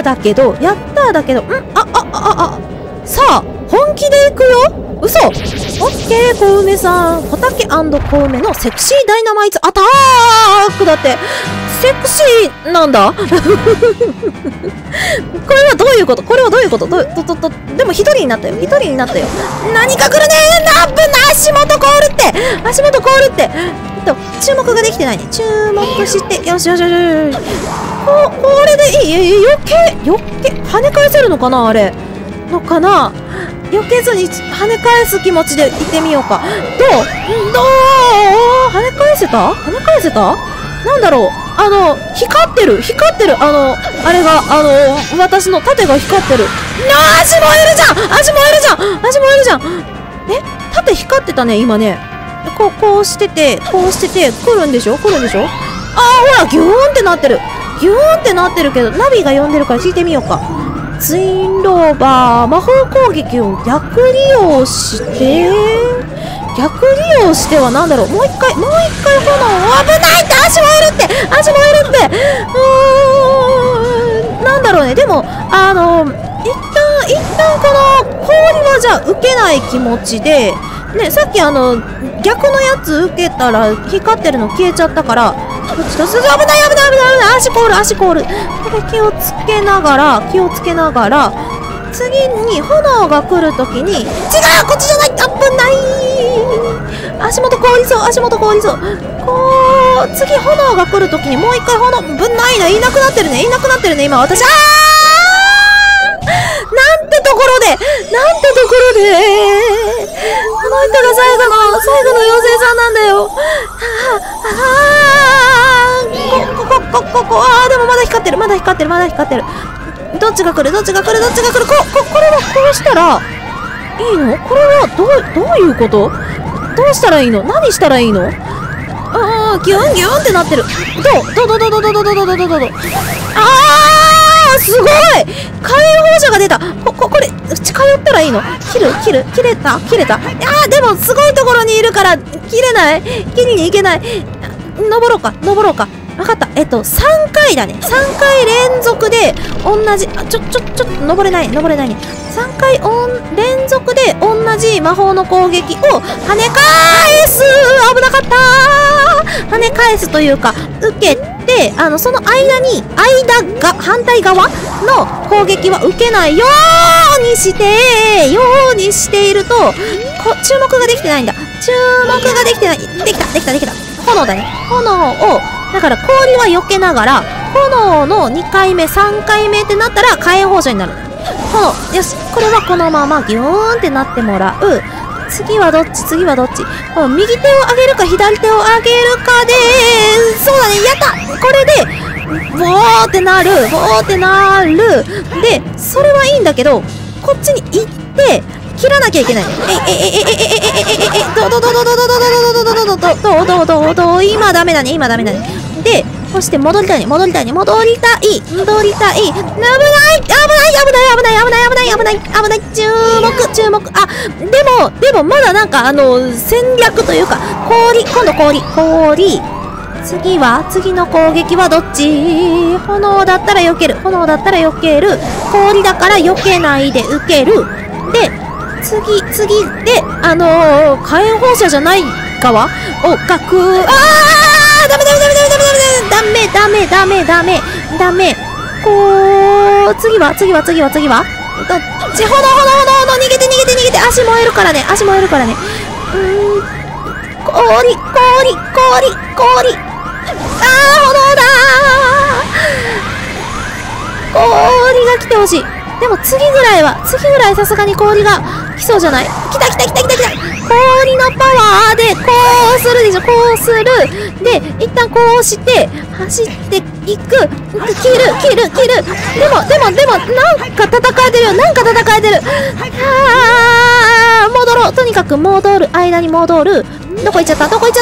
やったーだけど、さあ、本気で行くよ。嘘。オッケー、小梅さん。ホタケ&小梅のセクシーダイナマイトアタックだって。セクシーなんだ。これはどういうこと？これはどういうこと？でも一人になったよ。何か来るねー。なんぶんな足元凍るって。注目ができてないね。注目して、よし。これでいい。余計跳ね返せるのかなあれ。のかな。避けずに跳ね返す気持ちでいってみようか。どう跳ね返せたなんだろう、光ってる、私の盾が光ってる。足燃えるじゃん。え、盾光ってたね、今ね。こうしてて、来るんでしょ。ほら、ギューンってなってる。けど、ナビが呼んでるから引いてみようか。ツインローバー、魔法攻撃を逆利用しては何だろう。もう一回炎。危ないって、足燃えるって。なんだろうね。でも一旦この氷はじゃあ受けない気持ちでね。さっき逆のやつ受けたら光ってるの消えちゃったから、危ない、足凍る。これ気をつけながら、次に炎が来るときに、違う、こっちじゃない、危ない。足元凍りそう。こう、次炎が来るときにもう一回炎、いなくなってるね、今私。なんてところで、この人が最後の妖精さんなんだよ。ここ、でもまだ光ってる。どっちが来る。これはこうしたらいいの？これはどういうこと？どうしたらいいの？何したらいいの？ギュンってなってる。どう。すごい！解放者が出た。これ、近寄ったらいいの？切れた。いやー、でも、すごいところにいるから、切りに行けない。登ろうか。わかった。3回だね。3回連続で、同じ、登れないね。3回連続で、同じ魔法の攻撃を、跳ね返す！危なかったー！跳ね返すというか、受けて、で、その間が反対側の攻撃は受けないようにしていると、注目ができてない。できた。炎だね。炎を、だから氷は避けながら、炎の2回目、3回目ってなったら火炎放射になる。炎。よし。これはこのままギューンってなってもらう。次はどっち。右手を上げるか左手を上げるかで、そうだね、やった。これでボーってなる。で、それはいいんだけど、こっちに行って切らなきゃいけない。どう、今ダメだね。で、そして戻りたい。危ない。注目。あ、でもまだなんか戦略というか、今度氷。次の攻撃はどっち？炎だったら避ける。氷だから避けないで受ける。で、次で、火炎放射じゃない側をガク。ダメ。こう、次は。どっち？炎、逃げて。足燃えるからね。氷。炎だー。氷が来てほしい。でも次ぐらいさすがに氷が来そうじゃない？来た。氷のパワーで、こうする。で、一旦こうして、走っていく。切る。でも、なんか戦えてる。あー、戻ろう。とにかく間に戻る。どこ行っちゃった。危ない。あ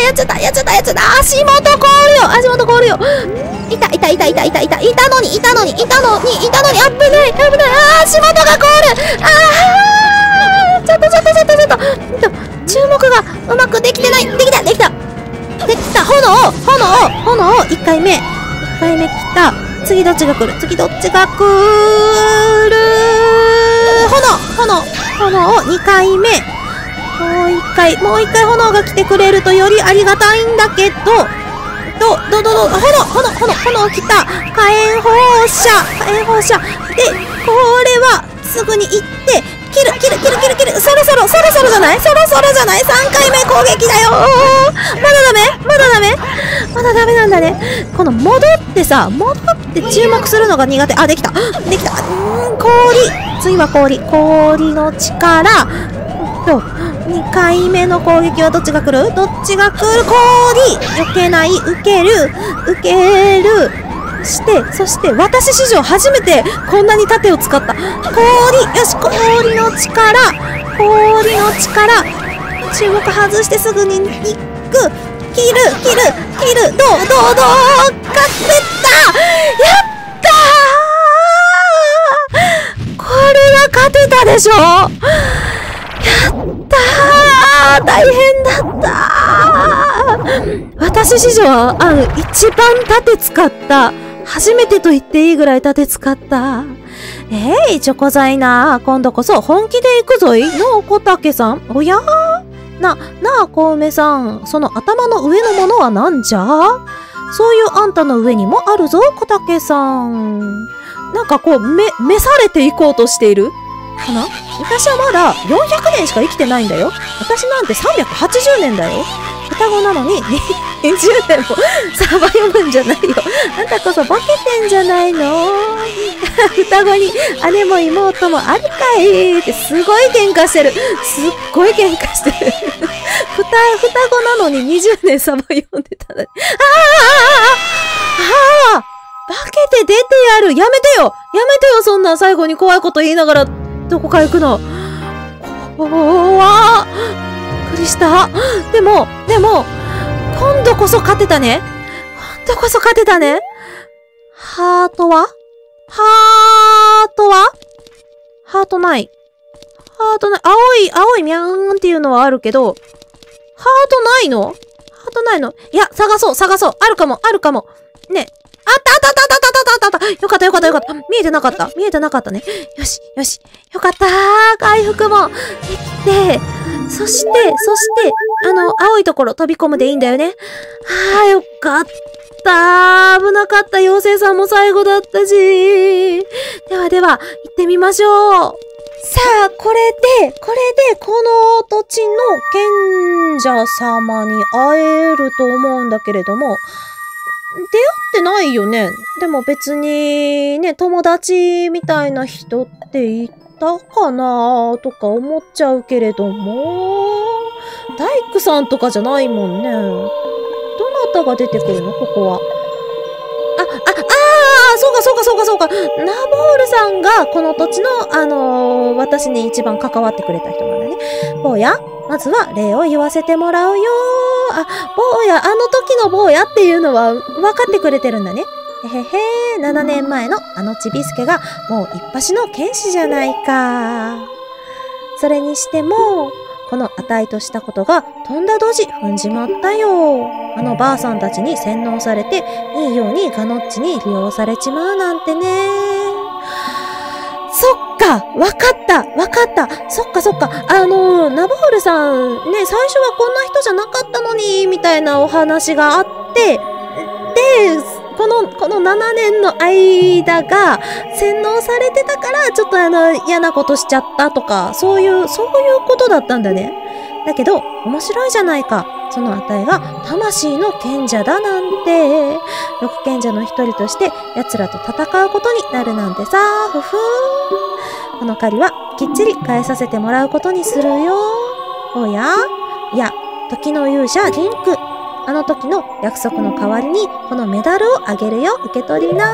ー、やっちゃった。足元凍るよ。いたのに。危ない。あー、足元が凍る。あー、ちょっと。注目がうまくできてない。できた。炎1回目来た。次どっちが来る？次どっちが来る？炎を2回目。もう一回炎が来てくれるとよりありがたいんだけど、炎来た。火炎放射。で、これはすぐに行って、切る。そろそろじゃない？3回目攻撃だよー。まだダメなんだね。この戻って注目するのが苦手。あ、できた。氷。次は氷の力。2回目の攻撃はどっちが来る？氷。避けない。受ける。そして、私史上初めてこんなに盾を使った。氷の力。注目外してすぐに行く。切る。勝ってった。やったー。これは勝てたでしょ。やったー。大変だったー。私史上一番盾使った。初めてと言っていいぐらい盾使った。チョコザイナー。今度こそ本気で行くぞい。のおこたけさん。おやーなあ、小梅さん。その頭の上のものはなんじゃ？そういうあんたの上にもあるぞ、こたけさん。なんかこう、召されていこうとしているかな？私はまだ400年しか生きてないんだよ。私なんて380年だよ。双子なのに、20年もサバ読むんじゃないよ。あんたこそ化けてんじゃないの。双子に姉も妹もあるかいってすっごい喧嘩してる。双子なのに20年サバ読んでたのに。ああ化けて出てやる。やめてよそんな最後に怖いこと言いながらどこか行くの。怖っくりした。でも、今度こそ勝てたね。ハートはハートない。青いミャーンっていうのはあるけど、ハートないの？いや、探そう。あるかも。ね。あった。よかった。見えてなかったね。よし。よかったー。回復もできて、そして、青いところ飛び込むでいいんだよね。ああ、よかったー。危なかった。妖精さんも最後だったし。では、行ってみましょう。さあ、これで、この土地の賢者様に会えると思うんだけれども、出会ってないよね。でも別に、ね、友達みたいな人っていたかなとか思っちゃうけれども、大工さんとかじゃないもんね。どなたが出てくるのここは。そうか。ナボールさんがこの土地の、私に一番関わってくれた人なんだね。坊や、まずは礼を言わせてもらうよ。坊や、あの時の坊やっていうのは分かってくれてるんだね。7年前のあのちびすけがもう一発の剣士じゃないか。それにしても、このあたいとしたことがとんだドジ踏んじまったよ。あのばあさんたちに洗脳されて、いいようにガノッチに利用されちまうなんてね。わかった。そっか。ナボールさん、ね、最初はこんな人じゃなかったのに、みたいなお話があって、で、この7年の間が洗脳されてたから、ちょっと嫌なことしちゃったとか、そういうことだったんだね。だけど、面白いじゃないか。そのあたいが魂の賢者だなんて、6賢者の一人として奴らと戦うことになるなんてさ、ふふー。この借りはきっちり返させてもらうことにするよ。おや？いや、時の勇者リンク。あの時の約束の代わりに、このメダルをあげるよ。受け取りな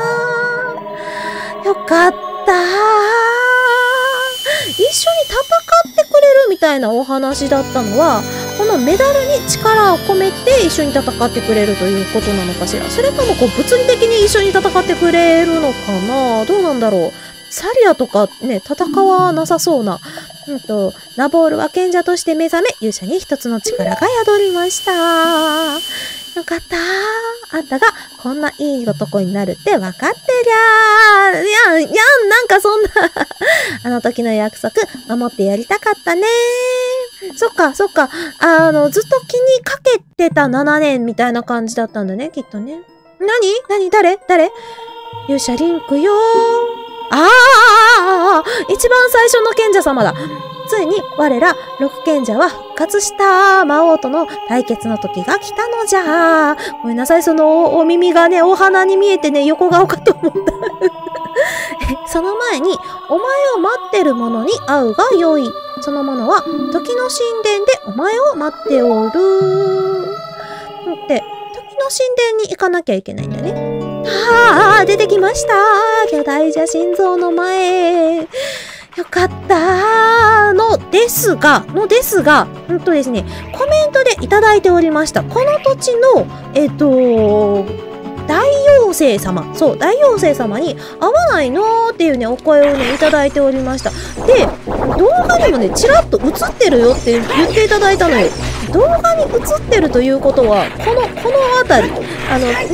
ー。よかったー。一緒に戦ってくれるみたいなお話だったのは、このメダルに力を込めて一緒に戦ってくれるということなのかしら。それともこう物理的に一緒に戦ってくれるのかな。どうなんだろう。サリアとかね、戦わなさそうな。ナボールは賢者として目覚め、勇者に一つの力が宿りました。よかったー。あんたがこんないい男になるって分かってりゃー。いやん、なんかそんな、あの時の約束守ってやりたかったねー。そっか。ずっと気にかけてた7年みたいな感じだったんだね、きっとね。なに誰勇者リンクよー。一番最初の賢者様だ。ついに我ら六賢者は復活した魔王との対決の時が来たのじゃ。ごめんなさい、そのお耳がね、お花に見えてね、横顔かと思った。その前に、お前を待ってる者に会うが良い。その者は時の神殿でお前を待っておる。って、時の神殿に行かなきゃいけないんだね。出てきました。巨大じゃ心臓の前。よかった。のですが、ですね、コメントでいただいておりました。この土地の、大妖精様。そう、大妖精様に会わないのーっていうね、お声をね、いただいておりました。で、動画にもね、ちらっと映ってるよって言っていただいたのよ。動画に映ってるということは、この辺り、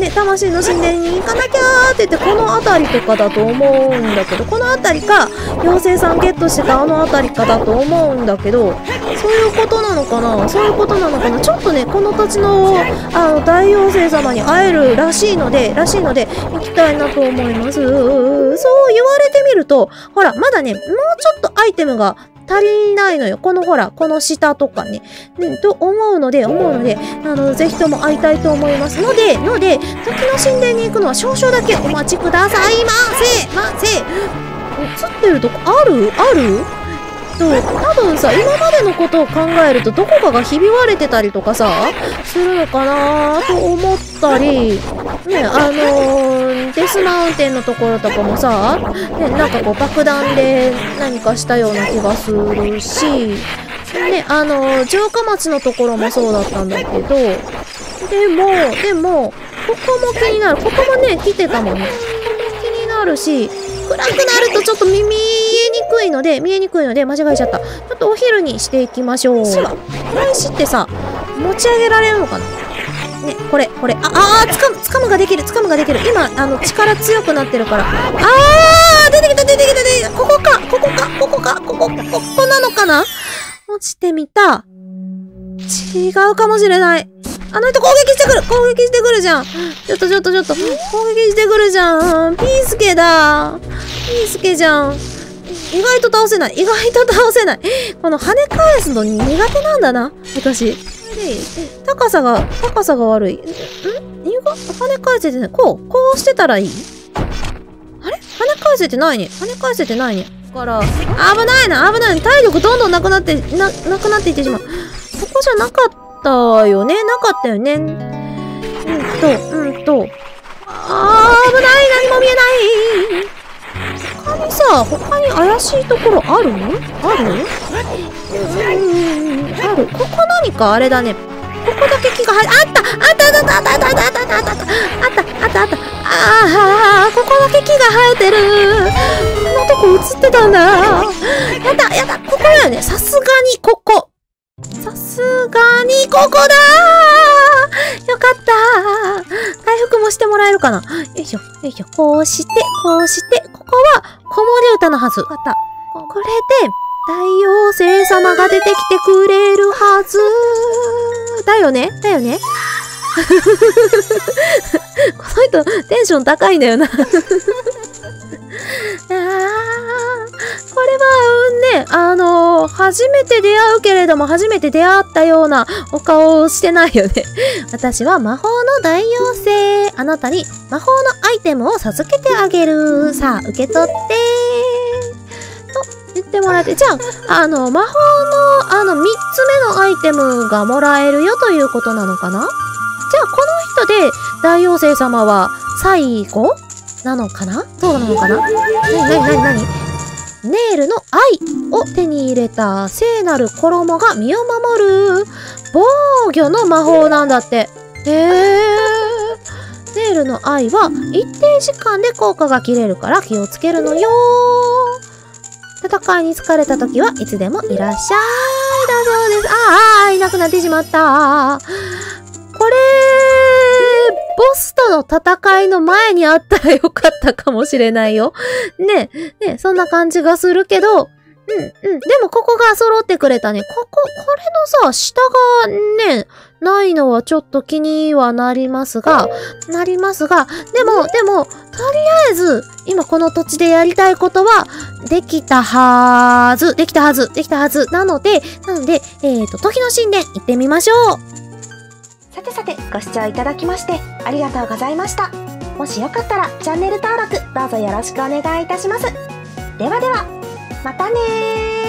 魂の神殿に行かなきゃーって言って、この辺りとかだと思うんだけど、この辺りか、妖精さんゲットしてたあの辺りかだと思うんだけど、そういうことなのかな。ちょっとね、この土地の、大妖精様に会えるらしいので、行きたいなと思います。そう言われてみると、ほら、まだね、もうちょっとアイテムが、足りないのよ。この下とかね。と思うので、ぜひとも会いたいと思いますので、時の神殿に行くのは少々だけお待ちくださいませ。映ってるとこある多分さ、今までのことを考えると、どこかがひび割れてたりとかさ、するのかなと思ったり、ね、デスマウンテンのところとかもさ、ね、なんかこう爆弾で何かしたような気がするし、ね、城下町のところもそうだったんだけど、でも、ここも気になる。ここもね、来てたもんね。ここも気になるし、暗くなるとちょっと見えにくいので、間違えちゃった。ちょっとお昼にしていきましょう。これ石ってさ、持ち上げられるのかなね、これ。つかむができる。今、力強くなってるから。出てきた。ここか。こなのかな落ちてみた。違うかもしれない。あの人攻撃してくるじゃん。ちょっと。攻撃してくるじゃん。ピースケじゃん。意外と倒せない。この跳ね返すの苦手なんだな、私。高さが悪い。跳ね返せてない。こうしてたらいい？あれ？跳ね返せてないね。だから、危ないな。体力どんどんなくなっていってしまう。そこじゃなかったよね。危ない。何も見えない。他に怪しいところある。ここ何かあれだね。ここだけ木が生え、あった。ここだけ木が生えてる。こんなとこ映ってたんだ。やだ。ここだよね。さすがにここだー。よかったー。回復もしてもらえるかな。よいしょ。こうして、ここは、子守歌のはず。よかった。これで、大妖精様が出てきてくれるはずー。だよねこの人、テンション高いんだよな。これは、ね、初めて出会ったようなお顔をしてないよね。私は魔法の大妖精。あなたに魔法のアイテムを授けてあげる。さあ、受け取ってー。と言ってもらって。じゃあ、魔法の、3つ目のアイテムがもらえるよということなのかな？じゃあ、この人で大妖精様は最後なのかな？どうなのかな？なにネイルの愛を手に入れた聖なる衣が身を守る防御の魔法なんだって。ネイルの愛は一定時間で効果が切れるから気をつけるのよー。戦いに疲れた時はいつでもいらっしゃいだそうです。いなくなってしまった。これスとの戦いの前にあったらよかったかもしれないよ。ねえ、ねえ、そんな感じがするけど、うん、うん。でもここが揃ってくれたね。これのさ、下がね、ないのはちょっと気にはなりますが、でも、とりあえず、今この土地でやりたいことは、できたはず。なので、時の神殿行ってみましょう。さて、ご視聴いただきまして、ありがとうございました。もしよかったら、チャンネル登録、どうぞよろしくお願いいたします。ではでは、またねー。